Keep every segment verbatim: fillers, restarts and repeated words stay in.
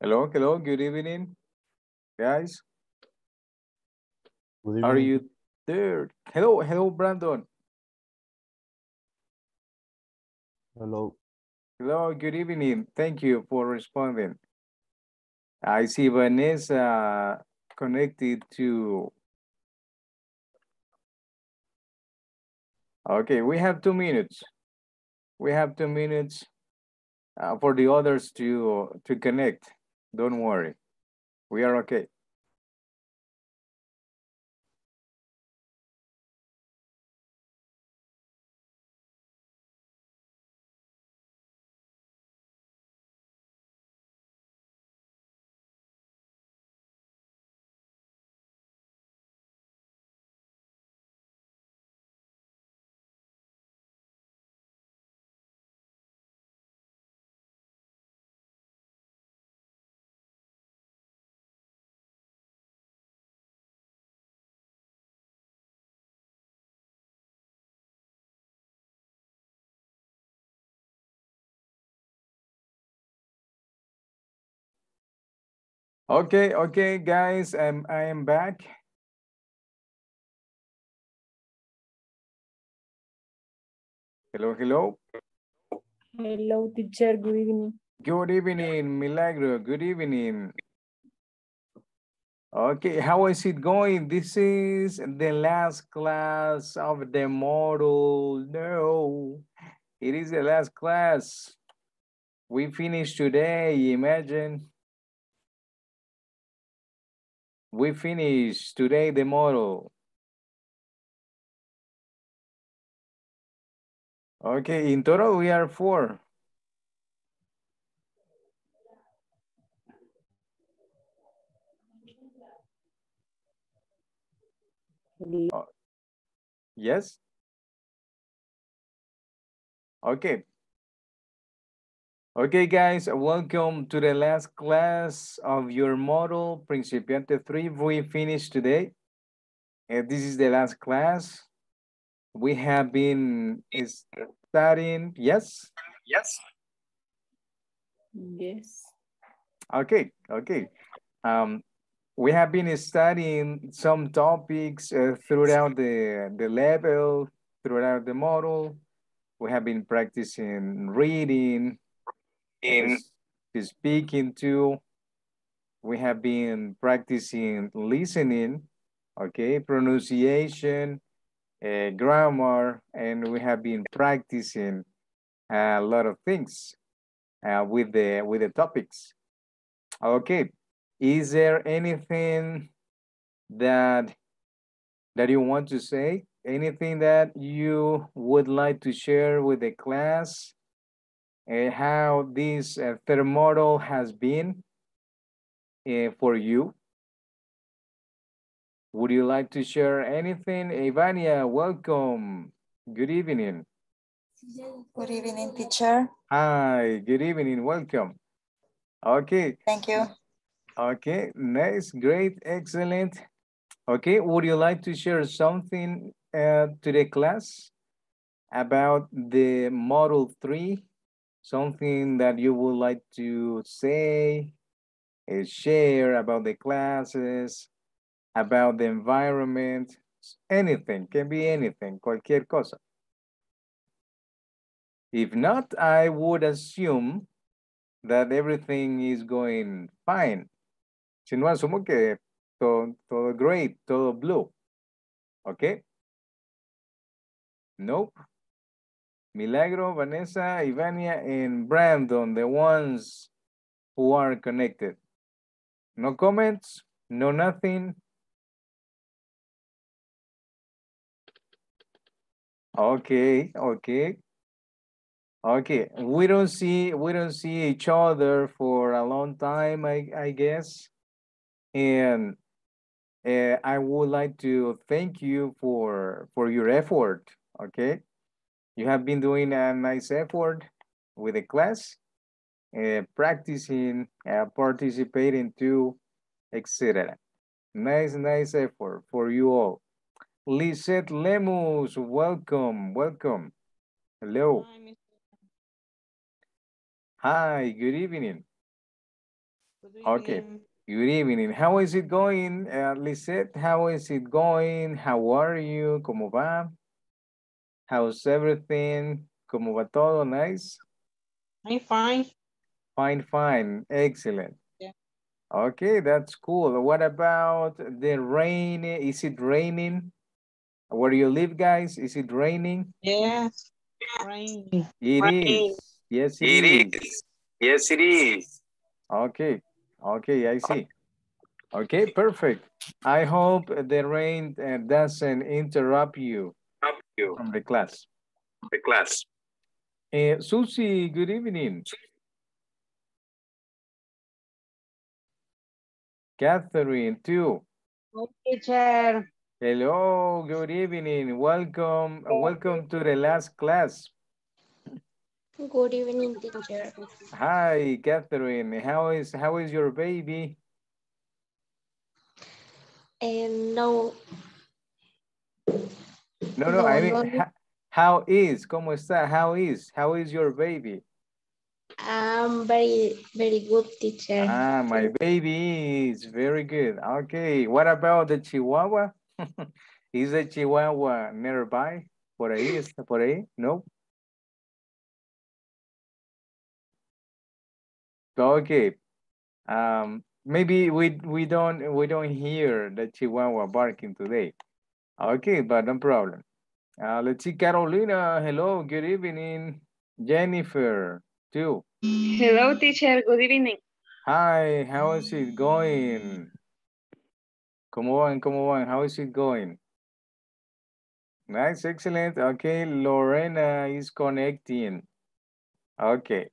Hello, hello, good evening, guys. Good evening. Are you there? Hello, hello, Brandon. Hello. Hello, good evening. Thank you for responding. I see Vanessa connected to... Okay, we have two minutes. We have two minutes uh, for the others to, to connect. Don't worry, we are okay. Okay, okay, guys, um, I am back. Hello, hello. Hello, teacher, good evening. Good evening, Milagro, good evening. Okay, how is it going? This is the last class of the model. No, it is the last class. We finished today, imagine. We finish today the model. Okay, in total we are four. Oh. Yes? Okay. Okay, guys, welcome to the last class of your model, Principiante three. We finished today. And this is the last class. We have been studying. Yes? Yes. Yes. Okay, okay. Um, we have been studying some topics uh, throughout the, the level, throughout the model. We have been practicing reading. In speaking to, we have been practicing listening, okay, pronunciation, uh, grammar, and we have been practicing a lot of things uh, with the with the topics. Okay, is there anything that that you want to say? Anything that you would like to share with the class? Uh, how this uh, third model has been uh, for you. Would you like to share anything? Ivania, welcome. Good evening. Good evening, teacher. Hi, good evening, welcome. Okay. Thank you. Okay, nice, great, excellent. Okay, would you like to share something uh, to the class about the model three? Something that you would like to say, share about the classes, about the environment, anything, can be anything, cualquier cosa. If not, I would assume that everything is going fine. Si no, asumo que todo, todo great, todo blue. Okay? Nope. Milagro, Vanessa, Ivania, and Brandon, the ones who are connected. No comments, no nothing. Okay, okay. Okay, we don't see we don't see each other for a long time, I, I guess. And uh, I would like to thank you for, for your effort, okay? You have been doing a nice effort with the class, uh, practicing, uh, participating too, et cetera. Nice, nice effort for you all. Lisette Lemus, welcome, welcome. Hello. Hi, Hi, good evening. Good evening. Okay. Good evening. How is it going, uh, Lisette? How is it going? How are you? ¿Cómo va? How's everything? ¿Cómo va todo? Nice? I'm fine. Fine, fine. Excellent. Yeah. Okay, that's cool. What about the rain? Is it raining? Where you live, guys? Is it raining? Yes. Raining. It rain. Is. Yes, it, it is. is. Yes, it is. Okay. Okay, I see. Okay, perfect. I hope the rain doesn't interrupt you from the class. The class. Uh, Susie, good evening. Catherine, too. Good teacher. Hello, good evening. Welcome, welcome to the last class. Good evening, teacher. Hi, Catherine. How is how is your baby? Um, no. No, no. no I mean, no. How, how is? ¿Cómo está? How is? How is your baby? Um, very, very good, teacher. Ah, my baby is very good. Okay. What about the Chihuahua? Is the Chihuahua nearby? Por ahí? Está por ahí? No. Okay, um, maybe we we don't we don't hear the Chihuahua barking today. Okay, but no problem. Uh, let's see, Carolina. Hello, good evening. Jennifer, too. Hello, teacher. Good evening. Hi. How is it going? Como van, como van. How is it going? Nice, excellent. Okay, Lorena is connecting. Okay.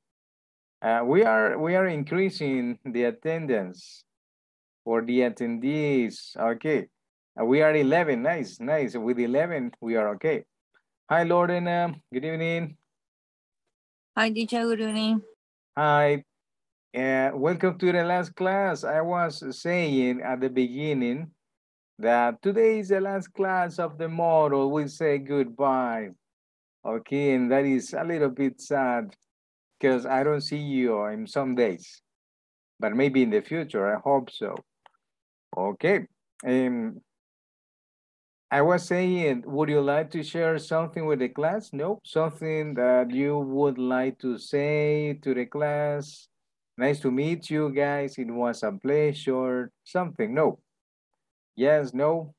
Uh, we are we are increasing the attendance for the attendees. Okay, uh, we are eleven. Nice, nice. With eleven, we are okay. Hi, Lorena. Good evening. Hi, teacher. Good evening. Hi. Uh, welcome to the last class. I was saying at the beginning that today is the last class of the model. We say goodbye. Okay, and that is a little bit sad, because I don't see you in some days, but maybe in the future, I hope so. Okay. Um, I was saying, would you like to share something with the class? Nope. Something that you would like to say to the class. Nice to meet you guys. It was a pleasure. Something. No. Yes, no.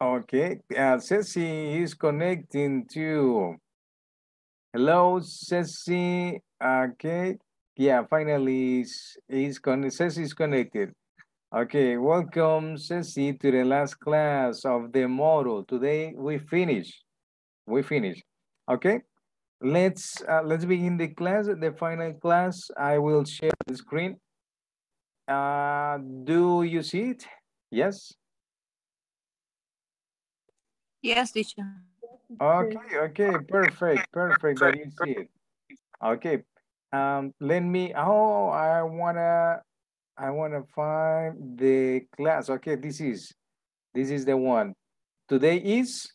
Okay, uh, Ceci is connecting too. Hello, Ceci. Okay, yeah, finally, is con Ceci is connected. Okay, welcome, Ceci, to the last class of the model. Today we finish. We finish. Okay, let's uh, let's begin the class. The final class. I will share the screen. Uh, do you see it? Yes. Yes, teacher. Okay, okay, perfect, perfect that you see it. Okay, um, let me, oh, I wanna, I wanna find the class. Okay, this is, this is the one. Today is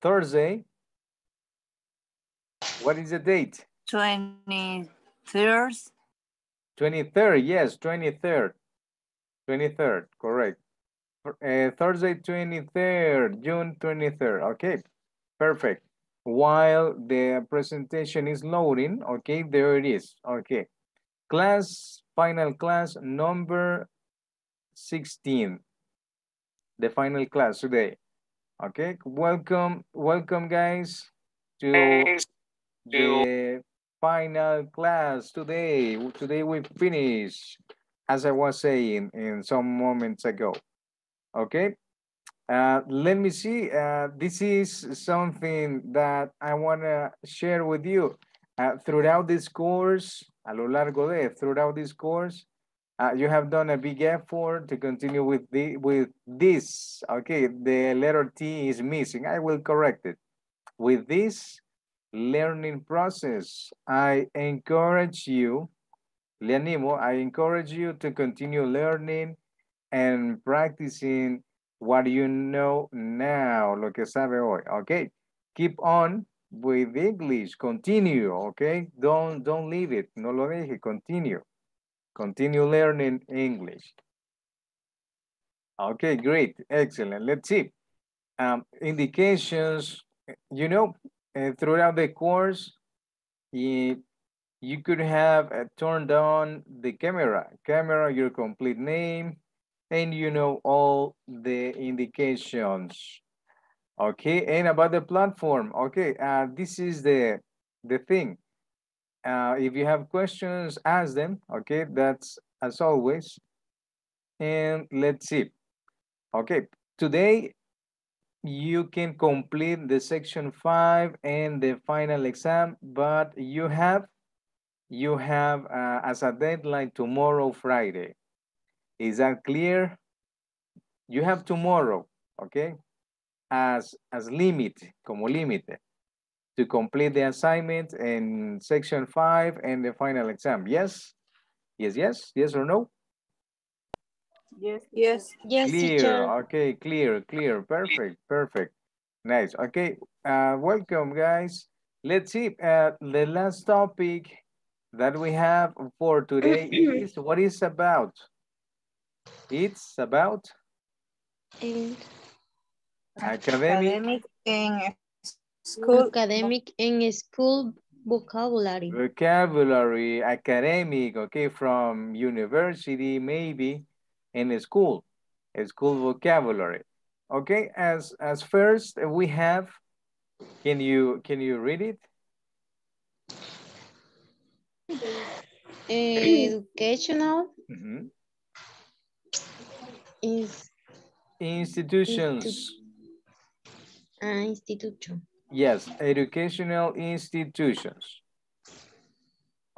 Thursday. What is the date? twenty-third. twenty-third, yes, twenty-third. twenty-third, correct. Uh, Thursday, twenty-third, June twenty-third. Okay, perfect. While the presentation is loading, okay, there it is. Okay, class, final class number sixteen. The final class today. Okay, welcome, welcome guys to the final class today. Today we finish, as I was saying in some moments ago. Okay, uh, let me see. Uh, this is something that I want to share with you. Uh, throughout this course, a lo largo de, throughout this course, uh, you have done a big effort to continue with, the, with this. Okay, the letter T is missing. I will correct it. With this learning process, I encourage you, le animo, I encourage you to continue learning and practicing what you know now, lo que sabe hoy, okay? Keep on with English, continue, okay? Don't, don't leave it, no lo deje, continue. Continue learning English. Okay, great, excellent, let's see. Um, indications, you know, uh, throughout the course, you, you could have uh, turned on the camera, camera, your complete name, and you know all the indications. Okay, and about the platform, okay, uh, this is the, the thing. Uh, if you have questions, ask them, okay, that's as always. And let's see. Okay, today you can complete the section five and the final exam, but you have, you have uh, as a deadline tomorrow, Friday. Is that clear? You have tomorrow, okay? As, as limit, como límite, to complete the assignment in section five and the final exam. Yes? Yes, yes? Yes or no? Yes, yes, yes. Clear, teacher. Okay, clear, clear. Perfect, perfect. Nice. Okay, uh, welcome, guys. Let's see. Uh, the last topic that we have for today is what is about? It's about? And Academic, academic in school, academic in school vocabulary. Vocabulary, academic, okay, from university maybe, in school, school vocabulary. Okay, as as first we have. Can you can you read it? Educational. Mm-hmm. Is institutions. Institu Uh, institution. Yes, educational institutions.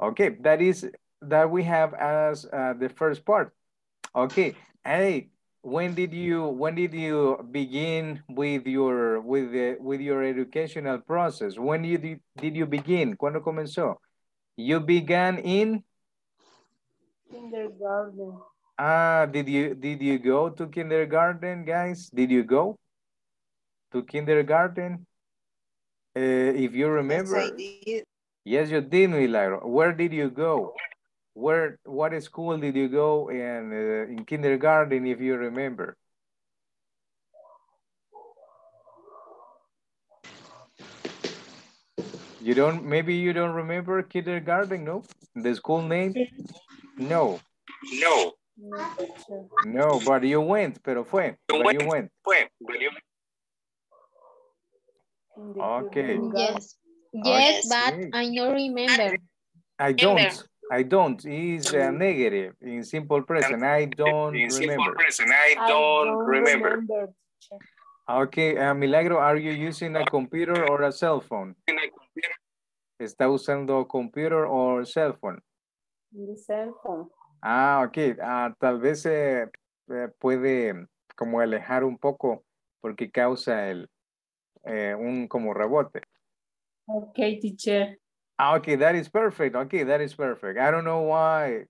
Okay, that is that we have as uh, the first part. Okay, hey, when did you when did you begin with your with the, with your educational process? When you did, did you begin? ¿Cuándo comenzó? You began in kindergarten. Ah, did you did you go to kindergarten, guys? Did you go? To kindergarten, uh, if you remember. Yes, I did. Yes, you did, Milagro. Where did you go? Where? What school did you go in, uh, in kindergarten, if you remember? You don't, maybe you don't remember kindergarten, no? The school name? No. No. No, but you went, pero fue, but you went. Okay. Yes. Yes, okay. But I don't remember. I don't. I don't. It's a negative in simple present. I don't in simple remember. Present. I don't, I don't remember. remember. Okay, uh, Milagro, are you using a computer or a cell phone? ¿Está usando computer or cell phone? The cell phone. Ah, okay. Uh, tal vez eh, puede como alejar un poco porque causa el Eh, un como rebote. Okay, teacher. Ah, okay, that is perfect. Okay, that is perfect. I don't know why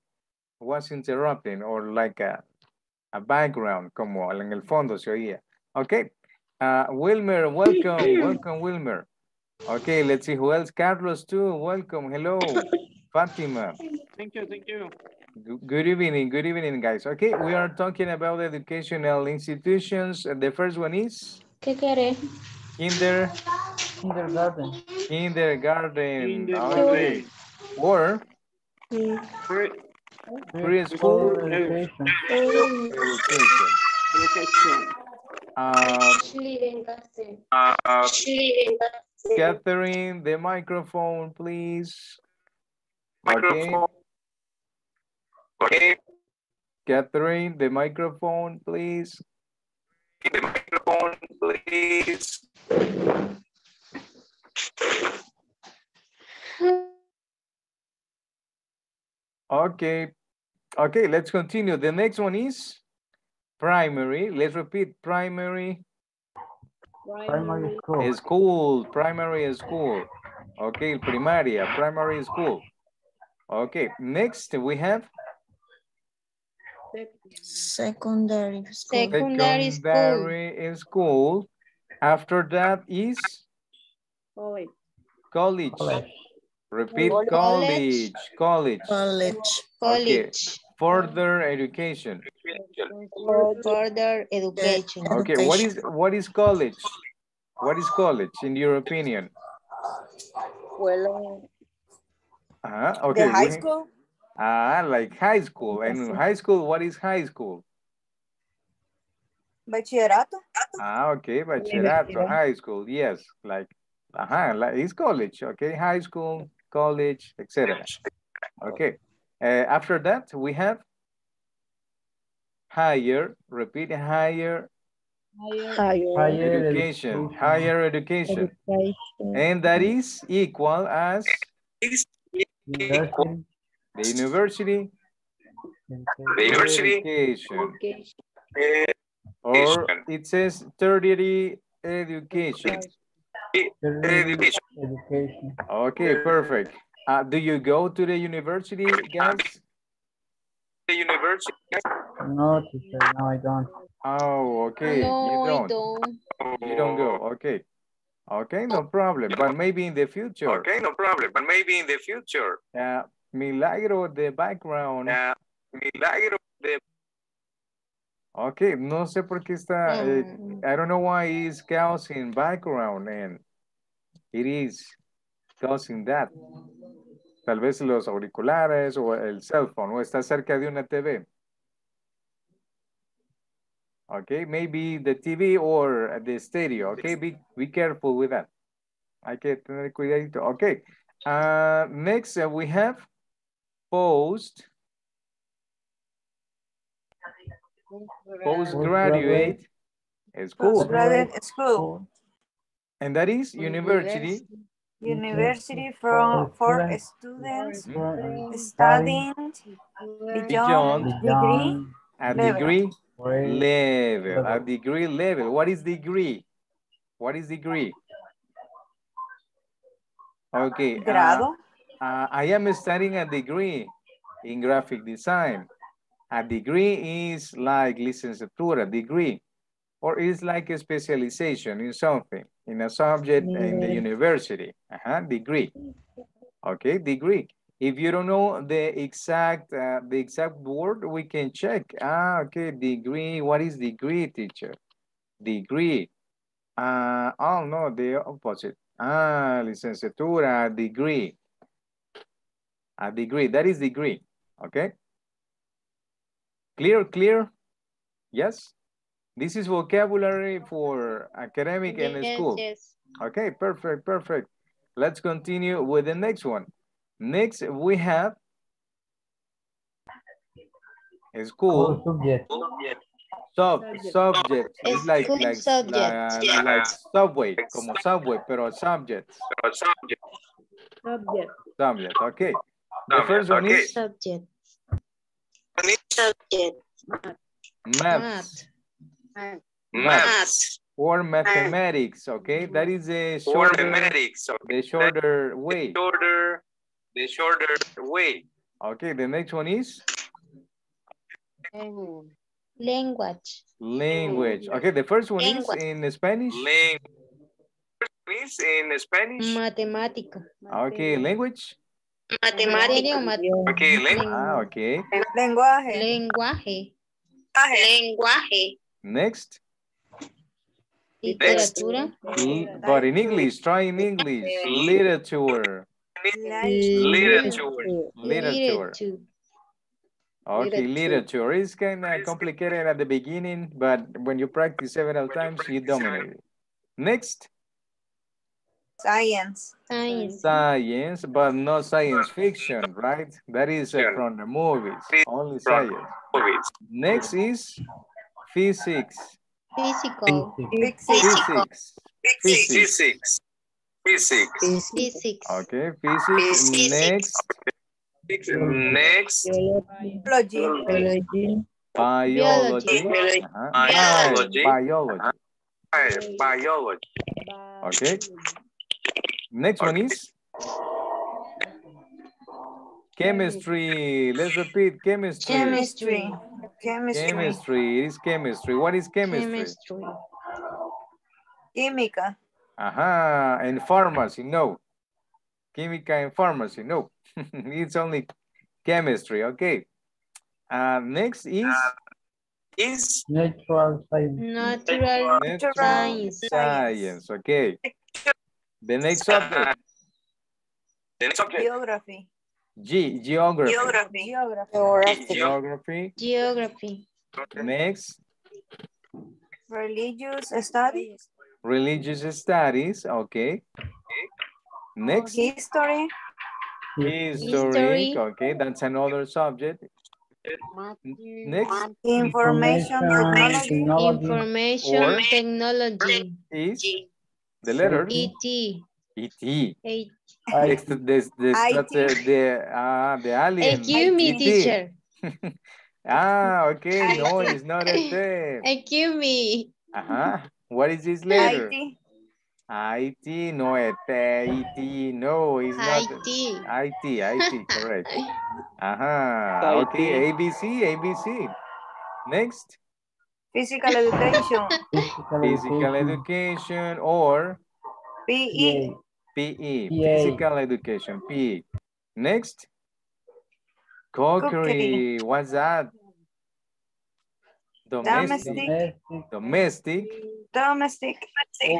was interrupting or like a, a background, como en el fondo se oía. Okay, uh, Wilmer, welcome, welcome, Wilmer. Okay, let's see who else. Carlos too, welcome, hello. Fatima. Thank you, thank you. Good evening, good evening, guys. Okay, we are talking about educational institutions. The first one is? ¿Qué quiere? Kinder, kindergarten, kindergarten, kindergarten. Or preschool education. Education. Uh, uh, uh, Catherine, the microphone, please. Microphone. Okay. Okay. Catherine, the microphone, please. The microphone, please. Okay. Okay, let's continue. The next one is primary. Let's repeat primary. Primary school. School, primary school. Okay, primaria, primary school. Okay, next we have secondary school. Secondary, secondary school. School. After that is college. College. College. Repeat college. College. College. College. Okay. Further education. Further education. Okay, what is what is college? What is college in your opinion? Well, uh, okay. The high school? Ah, uh, like high school. And in high school, what is high school? Bachillerato. Ah, okay, bachillerato, high school, yes, like, uh-huh, like it's college, okay, high school, college, et cetera. Okay, uh, after that we have higher, repeat higher, higher, higher, higher education, education, higher education, education, and that is equal as university. The university, the university, education. education. Or it says tertiary education. Education. Education. Okay, perfect. Uh, do you go to the university, guys? The university? No, teacher. No, I don't. Oh, okay. No, you don't. don't. You don't go. Okay. Okay, no problem. But maybe in the future. Okay, no problem. But maybe in the future. Uh, Milagro, the background. Uh, Milagro, the Okay, no sé por qué está, mm. it, I don't know why it's causing background and it is causing that. Tal vez los auriculares o el cell phone o está cerca de una T V. Okay, maybe the T V or the stereo. Okay, be, be careful with that. Hay que tener cuidadito. Okay, uh, next uh, we have post. Postgraduate school. Postgraduate school. And that is university. University for, for students mm-hmm. studying beyond, beyond degree at degree level. level. At degree level. What is degree? What is degree? Okay. Grado. Uh, uh, I am studying a degree in graphic design. A degree is like licenciatura, degree, or is like a specialization in something, in a subject in the university, uh-huh, degree. Okay, degree. If you don't know the exact, uh, the exact word, we can check. Ah, okay, degree, what is degree, teacher? Degree. Uh, oh, no, the opposite. Ah, licenciatura, degree. A degree, that is degree, okay? Clear, clear? Yes? This is vocabulary for academic yes, and school. Yes. Okay, perfect, perfect. Let's continue with the next one. Next, we have a school. Oh, subject. Sub, subject. subject. It's like, like, subject. La, yeah. like subway, como subway, pero subject. Subject. Subject, subject. okay. The subject. first one okay. is? Subject. Subject. Maths. Maths. Maths. Or mathematics, okay? That is a shorter, mathematics, okay. the shorter way. The shorter, the shorter way. Okay, the next one is? Language. Language. Okay, the first one Language. is in Spanish? Language. First one is in Spanish? Matematico. Okay, language? Matemática. Okay, language. Ah, okay. Lenguaje. Lenguaje. Lenguaje. Next. Literatura. But in English, try in English. Literature. Literature. Literature. Okay, literature is kind of complicated at the beginning, but when you practice several times, you dominate it. Next. Science. Science. Science, but not science fiction, right? That is uh, from the movies, only science. Next is physics. Physical. Physics. Physics. Physics. Physics. Physics. Okay, physics. Next. Next. Biology. Biology. Biology. Biology. Biology. Okay. Next one is chemistry. Let's repeat chemistry. Chemistry. Chemistry. Chemistry. It is chemistry. What is chemistry? Chemistry. Química. Aha. And pharmacy. No. Chemical and pharmacy, no. It's only chemistry, okay. Uh, next is... Uh, is natural science. Natural, natural science. science, okay. The next subject. The next subject. Geography. G, geography. Geography. Geography. Geography. Geography. Next. Religious studies. Religious studies, okay. Next. History. History, okay, that's another subject. Next. Information technology. Information technology. Is the letter E T. E T. That's the ah the alien. Excuse me, teacher. Ah, okay. No, it's not a thing. Excuse me. Uh huh. What is this letter? I T, no, I T, no, it's not. I T. I T, I T, correct. Aha, uh-huh. Okay, A B C, A B C. Next. Physical education. Physical education or? P E. P E, physical education, P E. Next. Cookery, what's that? Domestic. Domestic. Domestic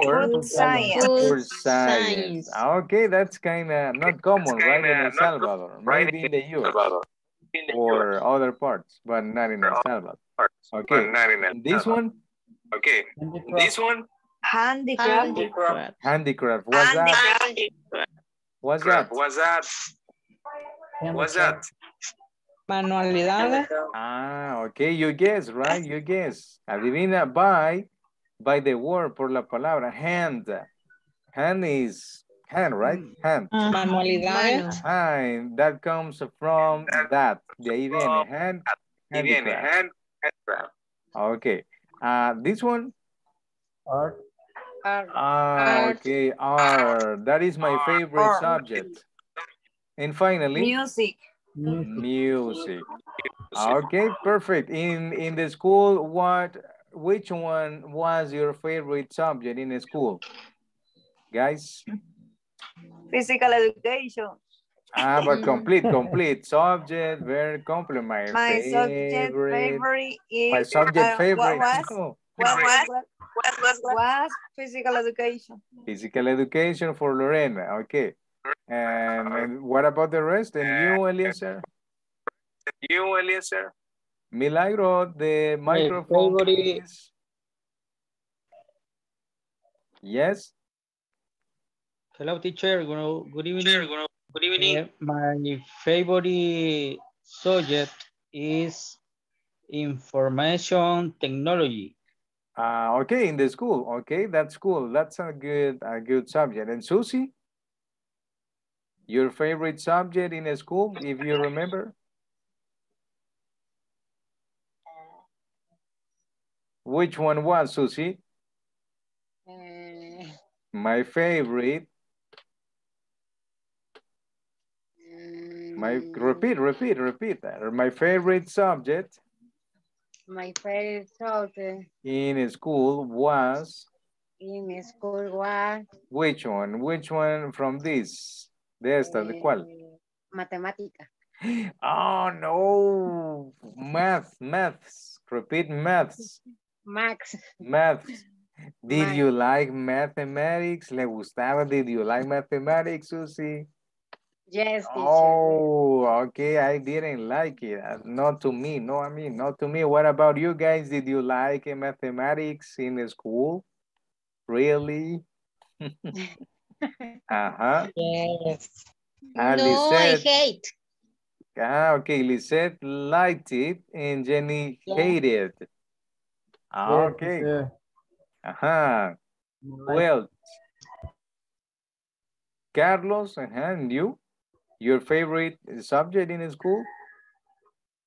or food science. Food science. Okay, that's kind of not common, right, in El Salvador. Maybe in the U S or other parts, but not in El Salvador. Okay, this one? Okay, this one? Handicraft. Handicraft. Handicraft. What's that? What's that? What's that? What's that? Manualidades. Ah, okay, you guess, right? You guess. Adivina by by the word, por la palabra, hand. Hand is hand, right? Hand. Uh, manualidades. Hand. That comes from that. De ahí viene hand. Ahí viene hand. Okay. Uh, this one. Art. Art. Ah, okay. Art. That is my favorite Art. subject. And finally. Music. Music. Okay, perfect. In in the school, what which one was your favorite subject in the school, guys? Physical education. Ah, but complete, complete subject. Very compliment. My, my subject favorite. Is, my subject uh, favorite. What was, oh. what, was, what, was, what was physical education? Physical education for Lorena. Okay. And, and what about the rest? And you, Eliezer? You, Eliezer? Milagro, the microphone. Is... Yes? Hello, teacher. Good evening. Good evening. Uh, my favorite subject is information technology. Uh, okay, in the school. Okay, that's cool. That's a good, a good subject. And Susie? Your favorite subject in a school, if you remember? Which one was, Susie? Uh, my favorite. Um, my repeat, repeat, repeat that. My favorite subject. My favorite subject. In a school was. In a school was. Which one? Which one from this? De esta, ¿de cuál? Matemática. Oh, no. Math, maths. Repeat maths. Max. Maths. Did Max. you like mathematics? ¿Le gustaba? Did you like mathematics, Susie? Yes, teacher. Oh, okay. I didn't like it. Not to me. No, I mean, not to me. What about you guys? Did you like mathematics in the school? Really? Uh-huh. Yes. Uh, no, Lizette, I hate. Ah, okay. Lizette liked it and Jenny yeah. hated it. Ah, okay. Yeah. Uh-huh. Well, Carlos, uh-huh, and you, your favorite subject in school?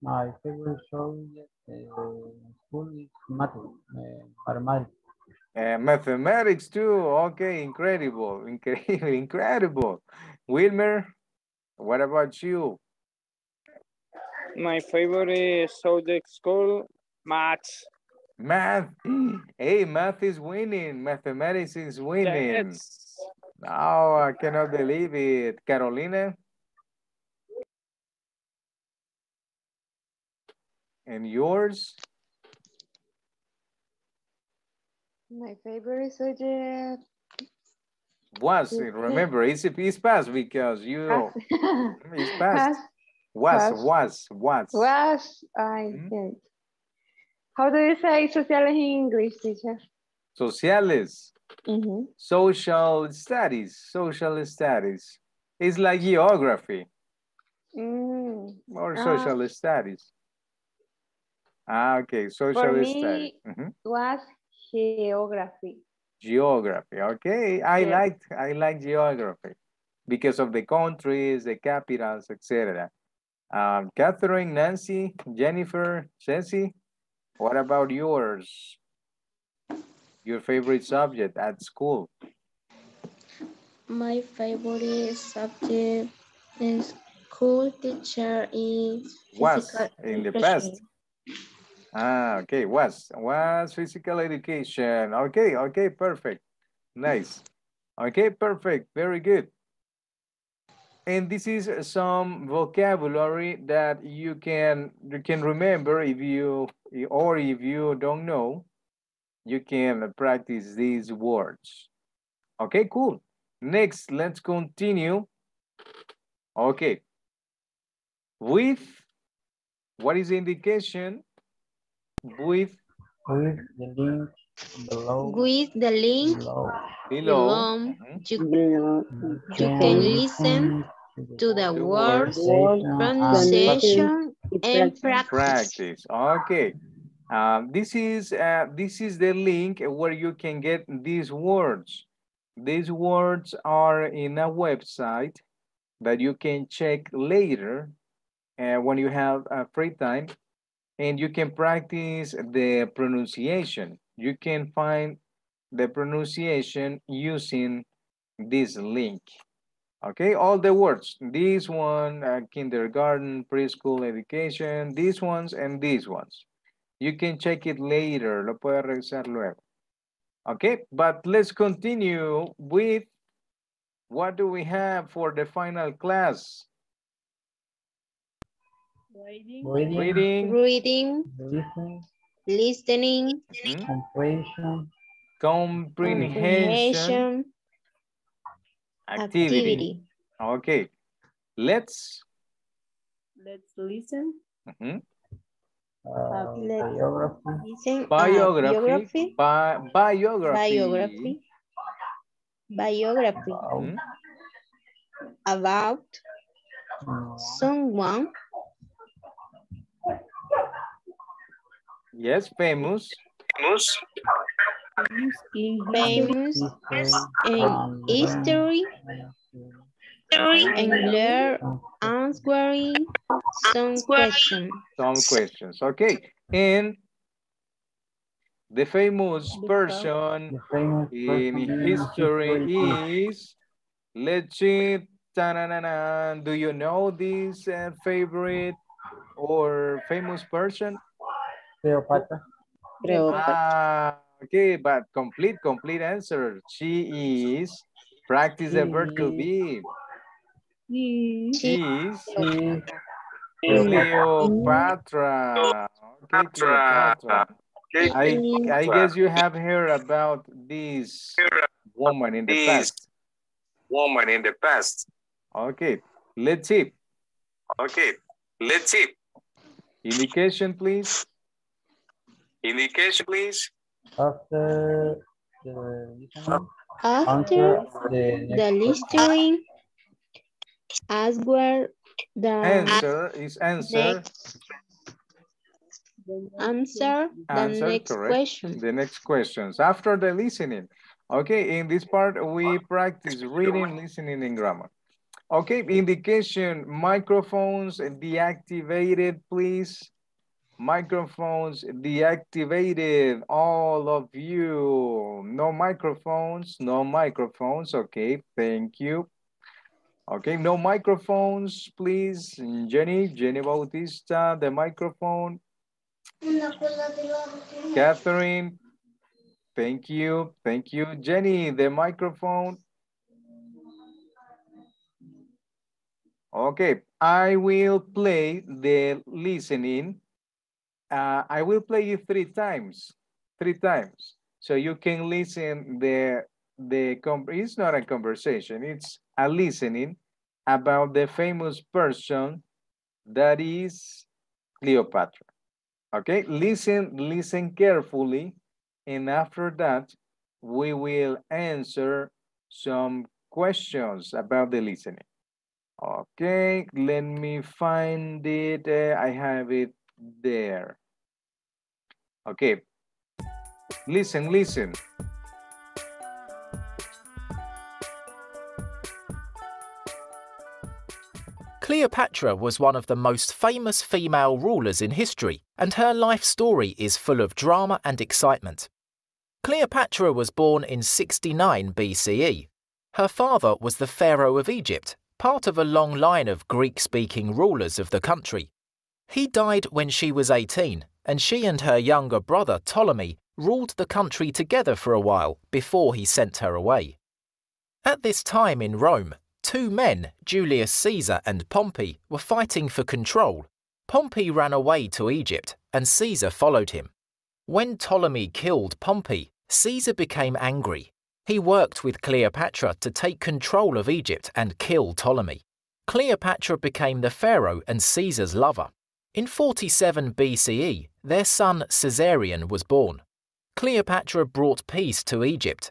My favorite subject in school is math. Uh, Uh, mathematics too. Okay, incredible, incredible, incredible. Wilmer, what about you? My favorite subject school, maths. Math. Hey, math is winning. Mathematics is winning. Yes. Now I cannot believe it. Caroline? And yours? My favorite subject was, remember, it's, it's past because you know, it's past. Was, was, was. Was, I hmm? think. How do you say sociales in English, teacher? Sociales. Mm-hmm. Social studies, social studies. It's like geography mm. or ah. social studies. Ah, okay, social For me, studies. Mm-hmm. Was geography. Geography, okay. I yeah. like I like geography because of the countries, the capitals, et cetera. Um, Catherine, Nancy, Jennifer, Ceci, what about yours? Your favorite subject at school? My favorite subject in school, teacher, is was in education. The past. Ah, okay, was was physical education. Okay, okay, perfect, nice. Okay, perfect, very good. And this is some vocabulary that you can you can remember if you or if you don't know. You can practice these words. Okay, cool. Next, let's continue. Okay. With, what is the indication? With. With the link below. With the link below. below. below. You, below. you can listen to the words, pronunciation, and practice. Practice, okay. Um, this is uh, this is the link where you can get these words. These words are in a website that you can check later uh, when you have uh, free time, and you can practice the pronunciation. You can find the pronunciation using this link. Okay, all the words. This one, uh, kindergarten, preschool education, these ones and these ones. You can check it later. Lo puede revisar luego. Okay, but let's continue with what do we have for the final class? Reading, reading, reading, reading, reading listening, listening, comprehension, comprehension, activity. activity. Okay, let's let's listen. Mm-hmm. Uh, biography. Biography. Uh, biography. Biography. Biography. Biography. About uh, someone. Yes, famous. Famous. Famous in history. And learn answering some questions. Some questions, okay. And the famous person in history is Lechi. Do you know this uh, favorite or famous person? Cleopatra. Ah, okay, but complete, complete answer. She is. Practice the verb to be. She is Cleopatra. Okay, Cleopatra. I, I guess you have heard about this woman in the past. Woman in the past. Okay, let's see. Okay, let's see. Indication, please. Indication, please. After the, After the, the listening. As where the answer is answer. Answer the next question. The next questions after the listening. Okay, in this part we practice reading, listening, and grammar. Okay, indication microphones deactivated, please. Microphones deactivated. All of you, no microphones, no microphones. Okay, thank you. Okay, no microphones, please. Jenny, Jenny Bautista, the microphone. Catherine, thank you, thank you. Jenny, the microphone. Okay, I will play the listening. Uh, I will play it three times, three times. So you can listen the, the it's not a conversation, it's a listening about the famous person that is Cleopatra. Okay, listen, listen carefully. And after that, we will answer some questions about the listening. Okay, let me find it. Uh, I have it there. Okay, listen, listen. Cleopatra was one of the most famous female rulers in history, and her life story is full of drama and excitement. Cleopatra was born in sixty-nine B C E. Her father was the Pharaoh of Egypt, part of a long line of Greek-speaking rulers of the country. He died when she was eighteen, and she and her younger brother Ptolemy ruled the country together for a while before he sent her away. At this time in Rome, two men, Julius Caesar and Pompey, were fighting for control. Pompey ran away to Egypt, and Caesar followed him. When Ptolemy killed Pompey, Caesar became angry. He worked with Cleopatra to take control of Egypt and kill Ptolemy. Cleopatra became the pharaoh and Caesar's lover. In forty-seven B C E, their son Caesarion was born. Cleopatra brought peace to Egypt.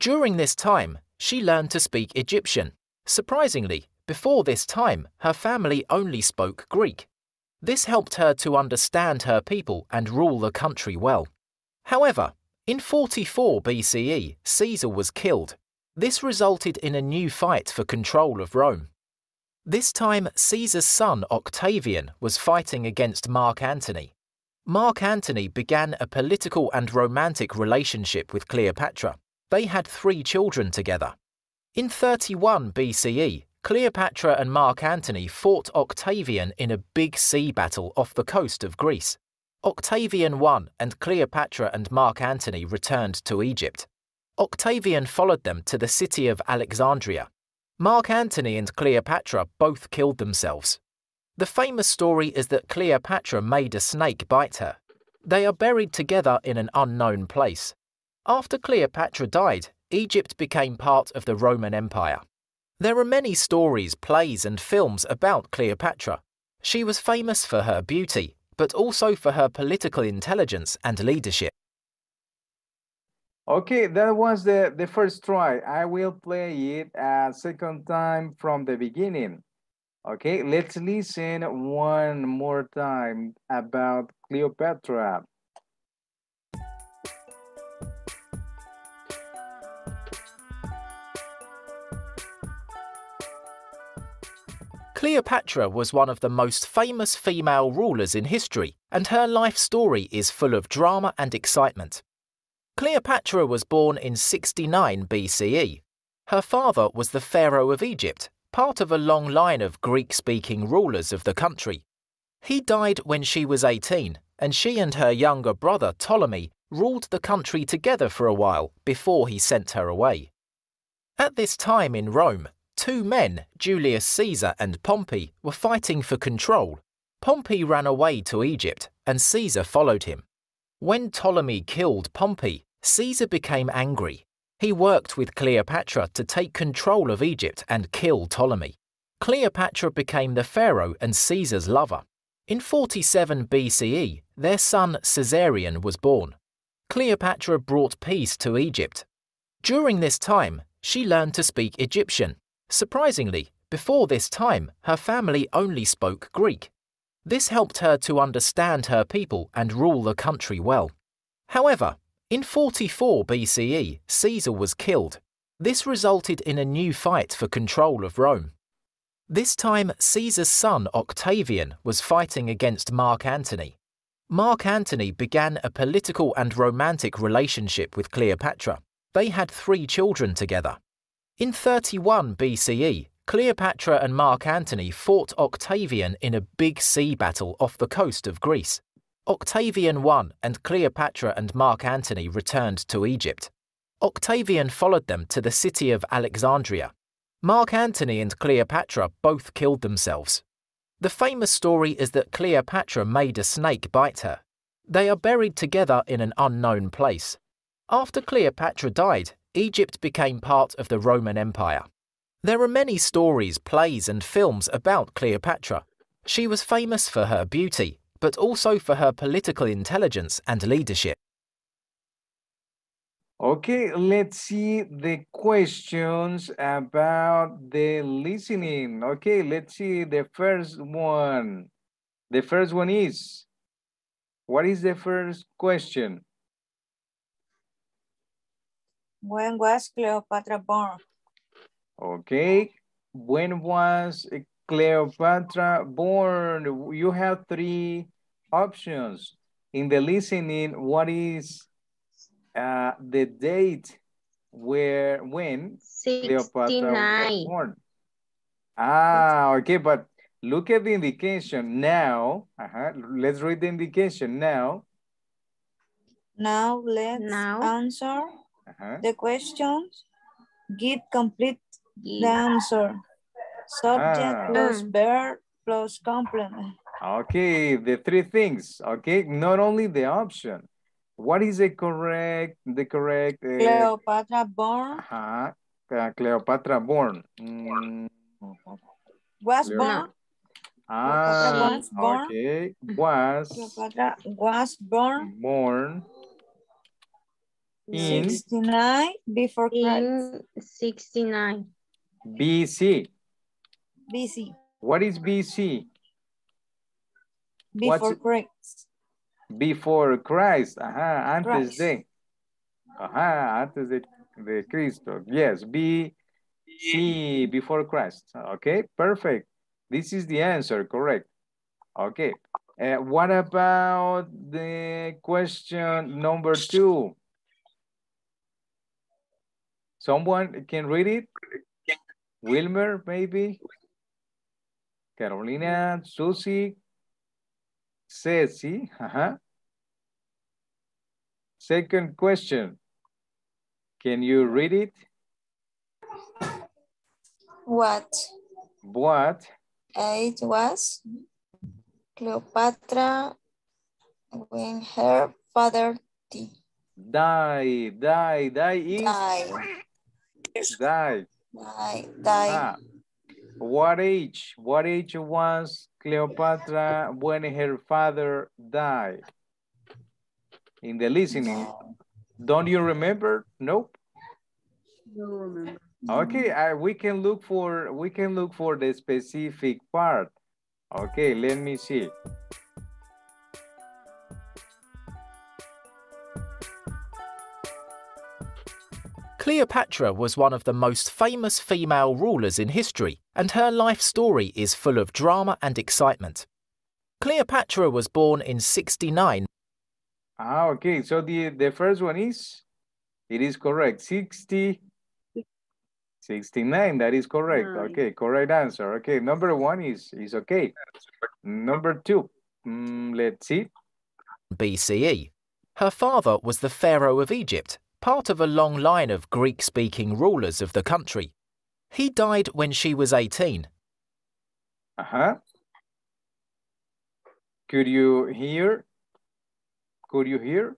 During this time, she learned to speak Egyptian. Surprisingly, before this time, her family only spoke Greek. This helped her to understand her people and rule the country well. However, in forty-four B C E, Caesar was killed. This resulted in a new fight for control of Rome. This time, Caesar's son Octavian was fighting against Mark Antony. Mark Antony began a political and romantic relationship with Cleopatra. They had three children together. In thirty-one B C E, Cleopatra and Mark Antony fought Octavian in a big sea battle off the coast of Greece. Octavian won, and Cleopatra and Mark Antony returned to Egypt. Octavian followed them to the city of Alexandria. Mark Antony and Cleopatra both killed themselves. The famous story is that Cleopatra made a snake bite her. They are buried together in an unknown place. After Cleopatra died, Egypt became part of the Roman Empire. There are many stories, plays, and films about Cleopatra. She was famous for her beauty, but also for her political intelligence and leadership. Okay, that was the, the first try. I will play it a second time from the beginning. Okay, let's listen one more time about Cleopatra. Cleopatra was one of the most famous female rulers in history, and her life story is full of drama and excitement. Cleopatra was born in sixty-nine B C E. Her father was the Pharaoh of Egypt, part of a long line of Greek-speaking rulers of the country. He died when she was eighteen, and she and her younger brother Ptolemy ruled the country together for a while before he sent her away. At this time in Rome, two men, Julius Caesar and Pompey, were fighting for control. Pompey ran away to Egypt, and Caesar followed him. When Ptolemy killed Pompey, Caesar became angry. He worked with Cleopatra to take control of Egypt and kill Ptolemy. Cleopatra became the pharaoh and Caesar's lover. In forty-seven B C E, their son Caesarion was born. Cleopatra brought peace to Egypt. During this time, she learned to speak Egyptian. Surprisingly, before this time, her family only spoke Greek. This helped her to understand her people and rule the country well. However, in forty-four B C E, Caesar was killed. This resulted in a new fight for control of Rome. This time, Caesar's son Octavian was fighting against Mark Antony. Mark Antony began a political and romantic relationship with Cleopatra. They had three children together. In thirty-one B C E, Cleopatra and Mark Antony fought Octavian in a big sea battle off the coast of Greece. Octavian won, and Cleopatra and Mark Antony returned to Egypt. Octavian followed them to the city of Alexandria. Mark Antony and Cleopatra both killed themselves. The famous story is that Cleopatra made a snake bite her. They are buried together in an unknown place. After Cleopatra died, Egypt became part of the Roman Empire. There are many stories, plays and films about Cleopatra. She was famous for her beauty, but also for her political intelligence and leadership. Okay, let's see the questions about the listening. Okay, let's see the first one. The first one is, what is the first question? When was Cleopatra born? Okay, when was Cleopatra born? You have three options. In the listening, what is uh, the date where, when Cleopatra was born? Ah, okay, but look at the indication now. Uh-huh. Let's read the indication now. Now let's now. answer uh-huh. the questions. Give complete the answer. Subject ah. plus verb plus complement. Okay, the three things. Okay, not only the option. What is the correct? The correct. Uh, Cleopatra born. Uh-huh. Uh, Cleopatra born. Mm. Was Cleopatra. born. Ah, was born. okay. Was. Cleopatra was born. Born. In sixty-nine before Christ. In sixty-nine. B C. B C. What is B C? Before What's Christ. Before Christ. Aha, antes Christ. de. Aha, antes de, de Cristo. Yes, B C, before Christ. Okay, perfect. This is the answer, correct. Okay. Uh, what about the question number two? Someone can read it? Wilmer, maybe? Carolina, Susie, Ceci. Uh-huh. Second question. Can you read it? What? What? It was Cleopatra when her father died. Die, die, die is? Die. Die. Die, die. Ah. What age? What age was Cleopatra when her father died? In the listening. Don't you remember? Nope. Don't remember. Okay, I, we can look for we can look for the specific part. Okay, let me see. Cleopatra was one of the most famous female rulers in history, and her life story is full of drama and excitement. Cleopatra was born in sixty-nine. Ah, okay, so the, the first one is, it is correct, sixty, sixty-nine, that is correct. Okay, correct answer. Okay, number one is, is okay. Number two, mm, let's see. B C E. Her father was the pharaoh of Egypt, part of a long line of Greek-speaking rulers of the country. He died when she was eighteen. Uh-huh. Could you hear? Could you hear?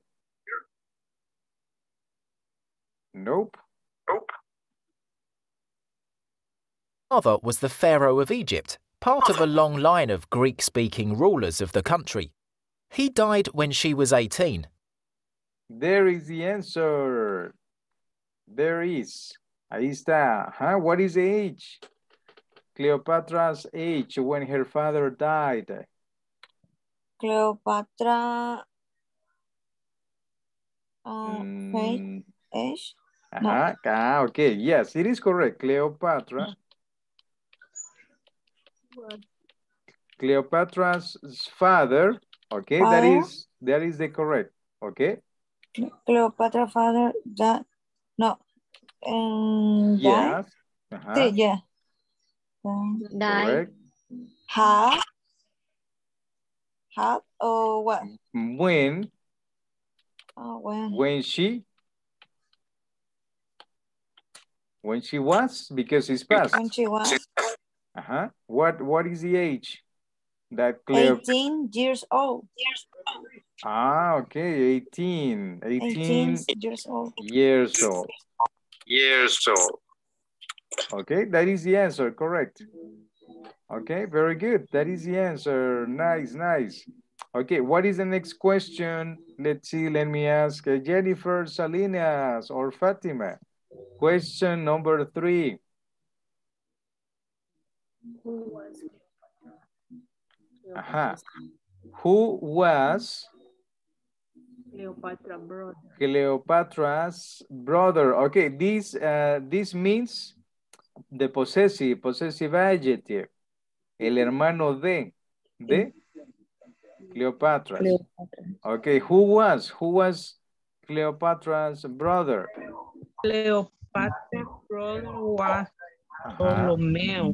Nope. Nope. Father was the pharaoh of Egypt, part of a long line of Greek-speaking rulers of the country. He died when she was eighteen. There is the answer. There is. Ahí está. Huh? What is the age? Cleopatra's age when her father died. Cleopatra. Um, mm. age? Uh -huh. no. Ah, okay. Yes, it is correct. Cleopatra. What? Cleopatra's father. Okay, father? that is that is the correct. Okay. Cleopatra father that no um, yes uh -huh. sí, yeah um, die have have or what when oh, when when she When she was, because it's past. When she was. Uh-huh. What, what is the age? That Cleo... eighteen years old. Years old. Ah, okay, eighteen. eighteen. eighteen years old. Years old. Years old. Okay, that is the answer, correct. Okay, very good. That is the answer. Nice, nice. Okay, what is the next question? Let's see, let me ask uh, Jennifer, Salinas, or Fatima. Question number three. Who was Cleopatra? Aha. Who was Cleopatra brother? Cleopatra's brother. Okay, this, uh, this means the possessive, possessive adjective. El hermano de, de Cleopatra. Cleopatra. Okay, who was? Who was Cleopatra's brother? Cleopatra's brother was Ptolemy.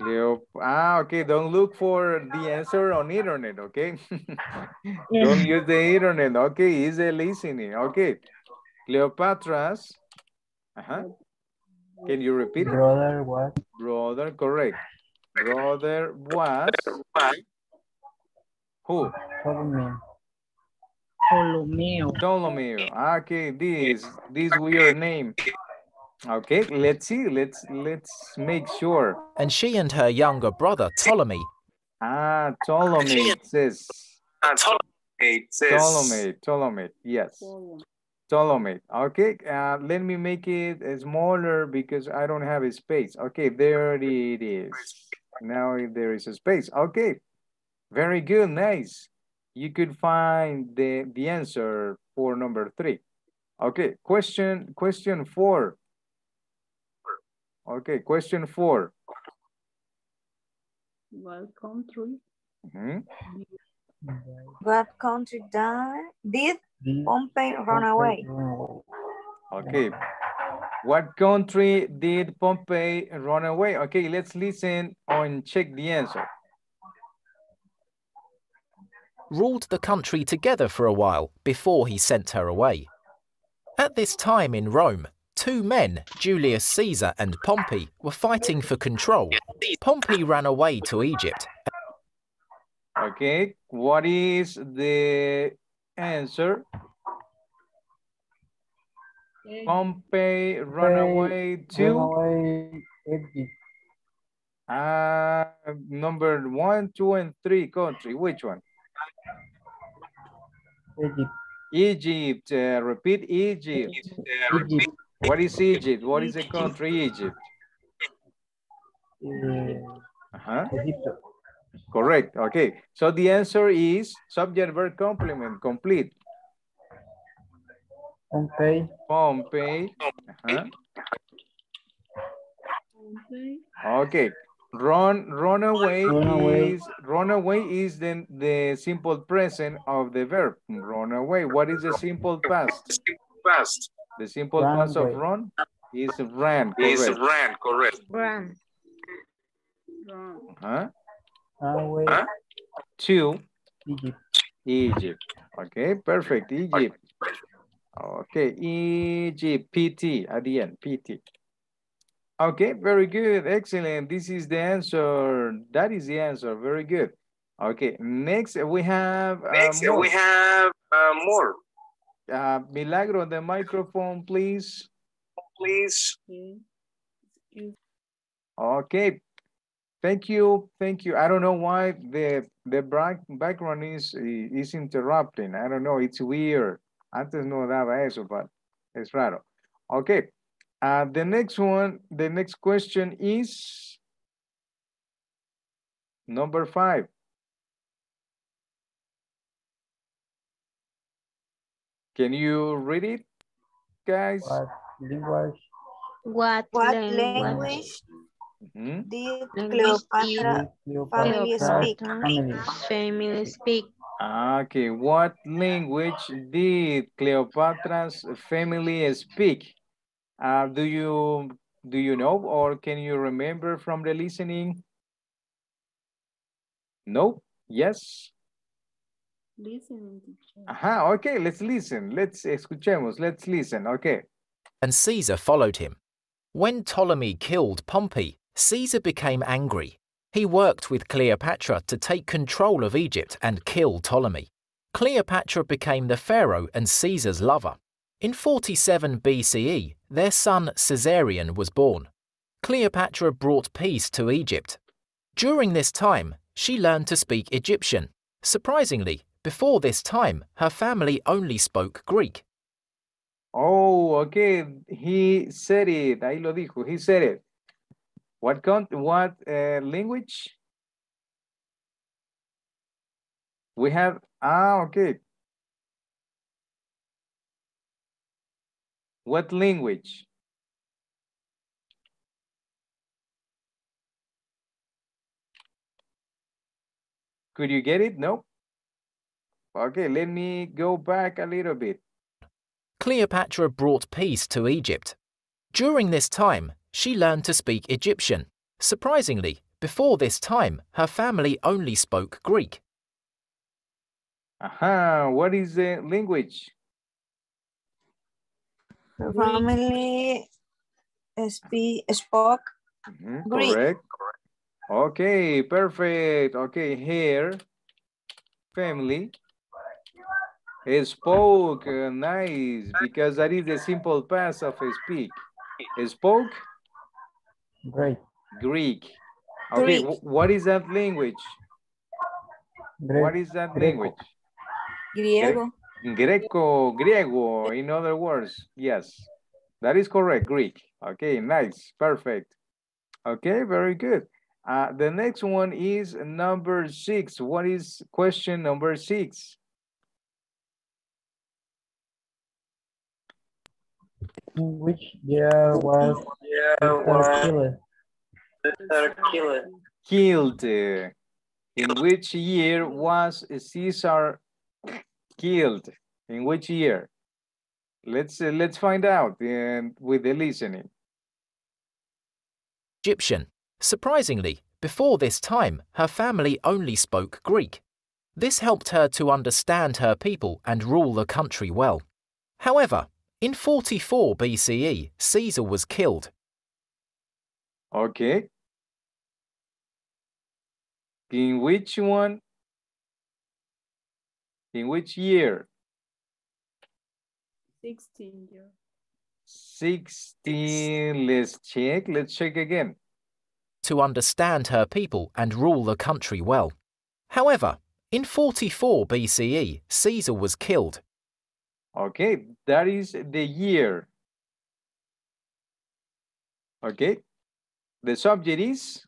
Cleop ah, okay, don't look for the answer on internet, okay? Don't use the internet, okay, easy listening, okay. Cleopatra's, uh-huh. Can you repeat it? Brother what? Brother, correct. Brother was? Who? Ptolemy. Ptolemy. Ptolemy. Okay, this, this weird name. Okay, let's see, let's, let's make sure. And she and her younger brother, Ptolemy. Ah, Ptolemy, it says. Ptolemy, Ptolemy, Ptolemy, yes. Ptolemy, okay, uh, let me make it smaller because I don't have a space. Okay, there it is. Now there is a space, okay. Very good, nice. You could find the, the answer for number three. Okay, question, question four. Okay, question four. What country? Mm-hmm. What country did Pompey run away? Okay. What country did Pompey run away? Okay, let's listen and check the answer. Ruled the country together for a while before he sent her away. At this time in Rome, two men, Julius Caesar and Pompey, were fighting for control. Pompey ran away to Egypt. Okay, what is the answer? Pompey ran away to Egypt. Uh, number one, two, and three country. Which one? Egypt. Egypt. Uh, repeat Egypt. Egypt. Uh, repeat. Egypt. What is Egypt? What is the country Egypt? Uh-huh. Correct. Okay. So the answer is subject, verb, complement, complete. Pompey. Pompey. Uh-huh. Okay. Run, run away, run away is run away is the, the simple present of the verb. Run away. What is the simple past? Past. The simple run past away. Of run is ran. Is ran, correct. Ran. Huh? Away. Huh? To Egypt. Egypt. Okay, perfect. Egypt. Okay, Egypt. P T at the end. P T. Okay, very good. Excellent. This is the answer. That is the answer. Very good. Okay, next we have uh, next more. we have uh, more. Uh, Milagro, the microphone, please. Please. Okay. Thank you. Thank you. I don't know why the the background is is interrupting. I don't know. It's weird. Antes no daba eso, but es raro. Okay. Uh, the next one, the next question is number five. Can you read it, guys? What language, what what language mm-hmm. did Cleopatra family speak? Family speak. Okay, what language did Cleopatra's family speak? Uh, do you do you know or can you remember from the listening? No? Yes? Listening. Aha, okay, let's listen. Let's escuchemos. Let's listen. Okay. And Caesar followed him. When Ptolemy killed Pompey, Caesar became angry. He worked with Cleopatra to take control of Egypt and kill Ptolemy. Cleopatra became the pharaoh and Caesar's lover. In forty-seven B C E, their son Caesarion was born. Cleopatra brought peace to Egypt. During this time, she learned to speak Egyptian. Surprisingly, before this time, her family only spoke Greek. Oh, okay. He said it. Ahí lo dijo. He said it. What, what uh, language? We have, ah, okay. What language? Could you get it? No? Okay, let me go back a little bit. Cleopatra brought peace to Egypt. During this time, she learned to speak Egyptian. Surprisingly, before this time, her family only spoke Greek. Aha, what is the language? Her family spoke mm-hmm, Greek. Correct. Okay, perfect. Okay, here, family spoke. Uh, nice, because that is the simple past of speak. Spoke? Greek. Greek. Okay, Greek. What is that language? Gre what is that Greco. language? Griego. Greco, Griego, in other words. Yes, that is correct, Greek. Okay, nice, perfect. Okay, very good. Uh, the next one is number six. What is question number six? In which year was Caesar killed? Killed. In which year was Caesar killed? In which year? Let's uh, let's find out and with the listening. Egyptian. Surprisingly, before this time, her family only spoke Greek. This helped her to understand her people and rule the country well. However, in forty-four B C E, Caesar was killed. Okay. In which one? In which year? Sixteen. Sixteen. Let's check. Let's check again. To understand her people and rule the country well. However, in forty-four B C E, Caesar was killed. Okay, that is the year. Okay, the subject is?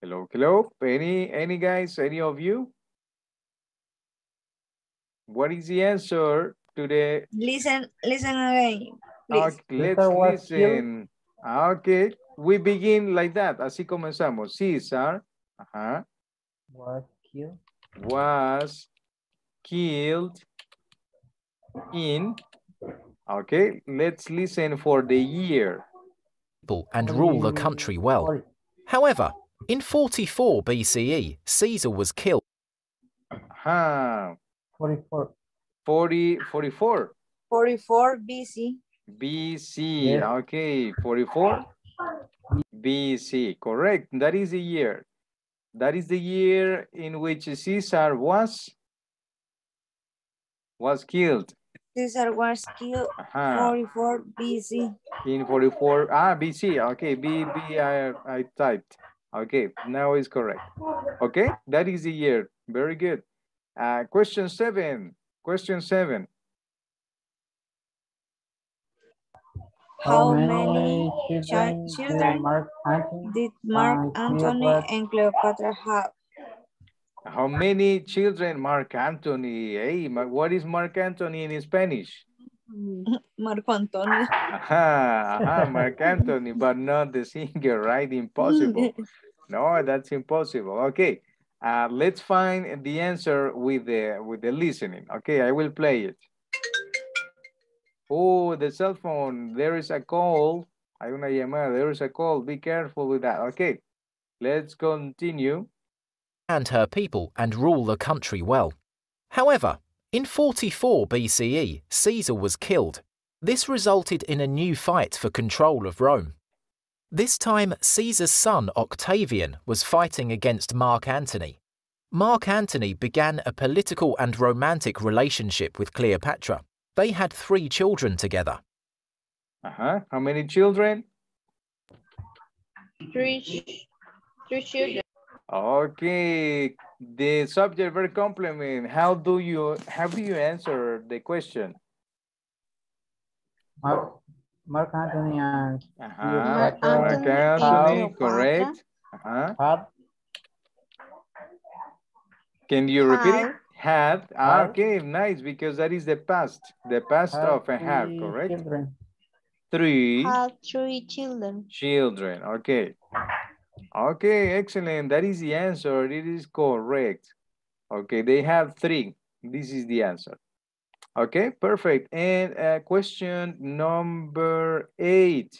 Hello, hello, any, any guys, any of you? What is the answer to the... Listen, listen again. Okay, let's listen. Okay, we begin like that. Así comenzamos. Caesar uh-huh. was killed. Was killed in. Okay, let's listen for the year. And rule the country well. However, in forty-four B C E, Caesar was killed. Uh-huh. forty-four. forty, forty-four. forty-four B C. B C, yeah. Okay, forty-four B C, correct, that is the year. That is the year in which Caesar was, was killed. Caesar was killed uh-huh. forty-four B C. In forty-four, ah, B C, okay, B, B, I, I typed. Okay, now it's correct. Okay, that is the year, very good. Uh, question seven, question seven. How many children, children Mark Antony, did Mark Antony and Cleopatra have? How many children Mark Antony? Hey, what is Mark Antony in Spanish? Marco Antonio. Aha, aha, Mark Antony, but not the singer, right? Impossible. No, that's impossible. Okay, uh, let's find the answer with the with the listening. Okay, I will play it. Oh, the cell phone, there is a call. Hay una llamada, there is a call. Be careful with that. Okay, let's continue. And her people and rule the country well. However, in forty-four B C E, Caesar was killed. This resulted in a new fight for control of Rome. This time, Caesar's son Octavian was fighting against Mark Antony. Mark Antony began a political and romantic relationship with Cleopatra. They had three children together. Uh-huh. How many children? Three, three children. Okay. The subject verb complement. How do you how do you answer the question? Mark, Mark Antony and uh-huh. Mark Antony, Antony correct. Uh-huh. Had. Can you repeat had. it? Had. had. Okay, nice, because that is the past. The past had of a have, correct? Children. Three. Had three children. Children, okay. Okay, excellent. That is the answer. It is correct. Okay, they have three. This is the answer. Okay, perfect. And uh, question number eight.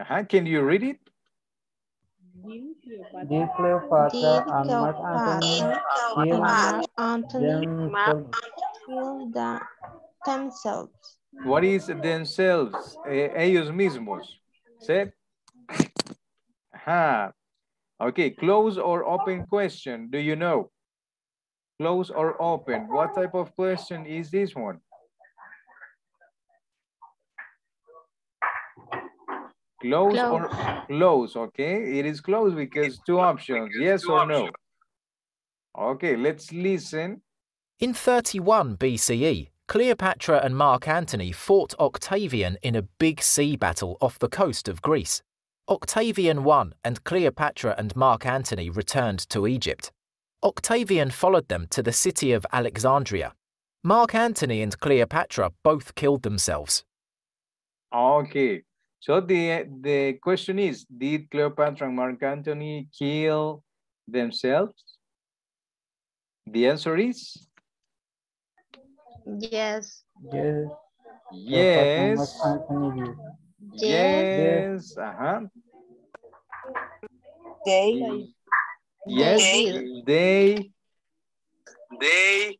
Uh-huh. Can you read it? Did Cleopatra and Mark Antony Mark Antony themselves? What is themselves? Eh, ellos mismos. See? Aha. Okay, close or open question. Do you know? Close or open. What type of question is this one? Close, close or close, okay? It is close because two options, yes or no. Okay, let's listen. In thirty-one B C E, Cleopatra and Mark Antony fought Octavian in a big sea battle off the coast of Greece. Octavian won and Cleopatra and Mark Antony returned to Egypt. Octavian followed them to the city of Alexandria. Mark Antony and Cleopatra both killed themselves. Okay. So the, the question is, did Cleopatra and Mark Antony kill themselves? The answer is? Yes. Yes. Yes. Yes. Yes. Uh-huh. They. Yes, they. They. They.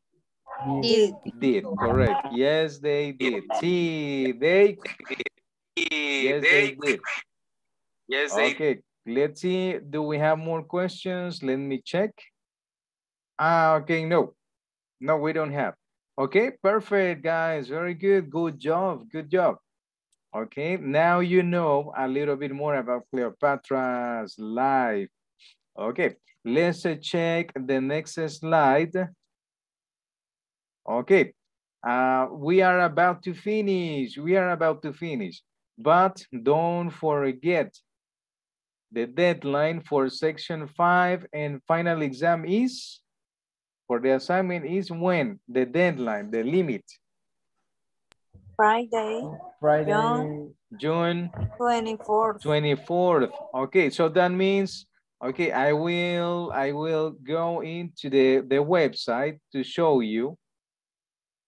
Did. Did, correct. Yes, they did. See, they did. Yes, they did. Yes, they did. Okay, let's see. Do we have more questions? Let me check. Ah, okay, no. No, we don't have. Okay, perfect, guys. Very good. Good job. Good job. Okay, now you know a little bit more about Cleopatra's life. Okay, let's check the next slide. Okay, uh, we are about to finish. We are about to finish. But don't forget, the deadline for section five and final exam is, for the assignment is when? The deadline, the limit. Friday, Friday. June, June twenty-fourth. twenty-fourth, okay, so that means, okay, I will, I will go into the, the website to show you.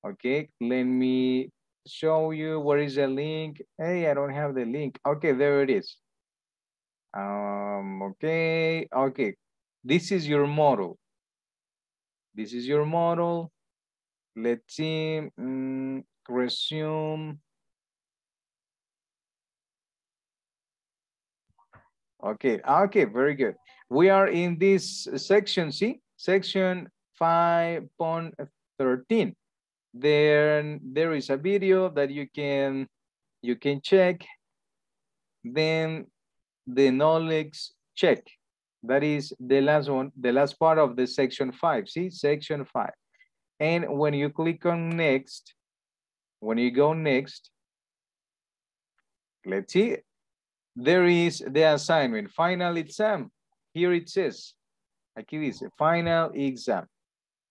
Okay, let me show you where is the link. Hey, I don't have the link. Okay, there it is. Um, okay, okay. This is your model. This is your model. Let's see, um, resume. Okay, okay, very good. We are in this section, see? Section five point thirteen. There, there is a video that you can, you can check. Then the knowledge check. That is the last one, the last part of the section five. See, section five. And when you click on next, when you go next, let's see. There is the assignment, final exam. Here it says, aquí dice, final exam.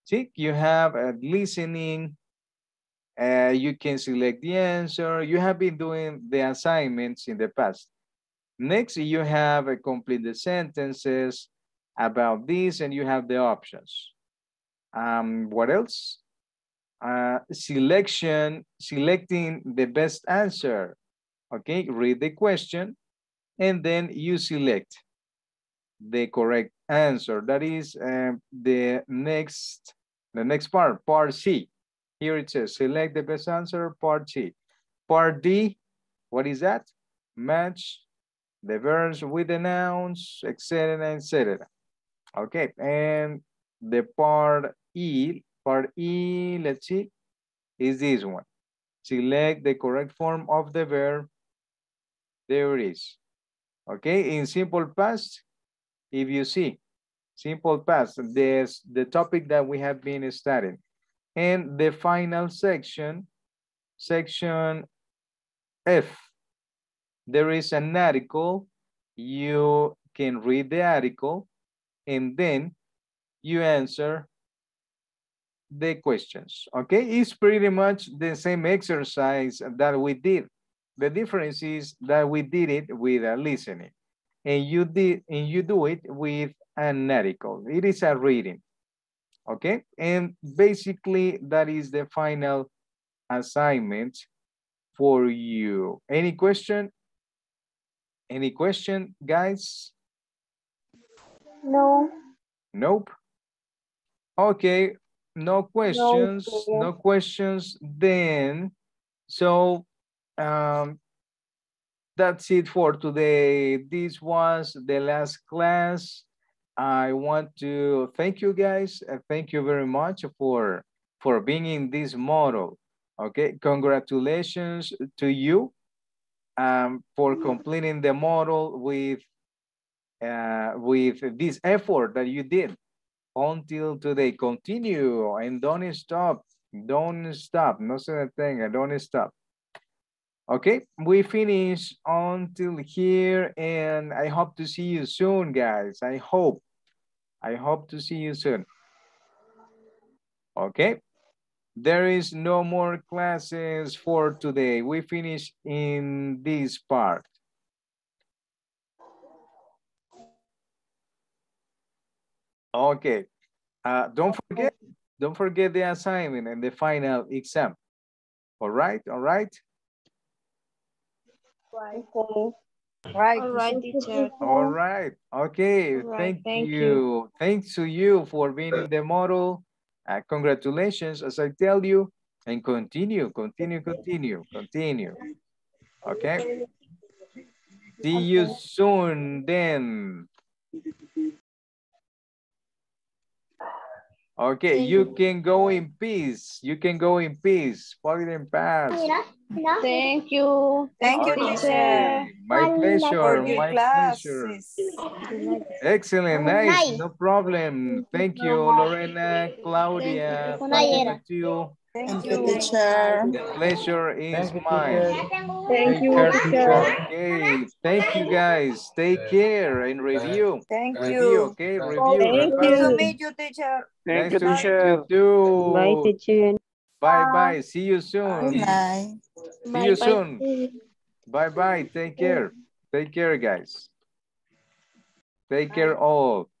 See, you have a listening. Uh, you can select the answer. You have been doing the assignments in the past. Next, you have a complete the sentences about this, and you have the options. Um, what else? Uh, selection, selecting the best answer. Okay, read the question, and then you select the correct answer. That is uh, the next The next part, part C. Here it says, select the best answer, part C. Part D, what is that? Match the verbs with the nouns, et cetera, et cetera. Okay, and the part E, part E, let's see, is this one. Select the correct form of the verb. There it is. Okay, in simple past, if you see, simple past, there's the topic that we have been studying. And the final section, section F, there is an article. You can read the article and then you answer the questions, okay? It's pretty much the same exercise that we did. The difference is that we did it with a listening and you did and you do it with an article. It is a reading, okay? And basically that is the final assignment for you. Any question? Any question, guys? No. Nope. Okay, no questions, no, no questions then. So um, that's it for today. This was the last class. I want to thank you guys. Thank you very much for, for being in this model. Okay, congratulations to you um, for completing the model with Uh, with this effort that you did until today. Continue and don't stop. Don't stop. No such thing. Don't stop. Okay, we finish until here and I hope to see you soon, guys. I hope. I hope to see you soon. Okay, there is no more classes for today. We finish in this part. Okay, uh, don't forget, don't forget the assignment and the final exam. All right, all right. Right, all right, all right, teacher. All right, okay. All right. Thank, Thank you. you. Thanks to you for being in the model. Uh, congratulations, as I tell you, and continue, continue, continue, continue. Okay. See you soon then. Okay, you can go in peace. You can go in peace. Forget and pass. Thank you. Thank you, teacher. My pleasure. My pleasure. Excellent. Nice. No problem. Thank you, Lorena, Claudia. Thank you. Thank you, teacher. The pleasure is mine. Thank you, teacher. Thank you, guys. Take care and review. Thank you. Okay, review. Nice to meet you, teacher. Thank you, teacher. Bye, teacher. Bye, bye. See you soon. Bye. See you soon. Bye, bye. Take care. Take care, guys. Take care all.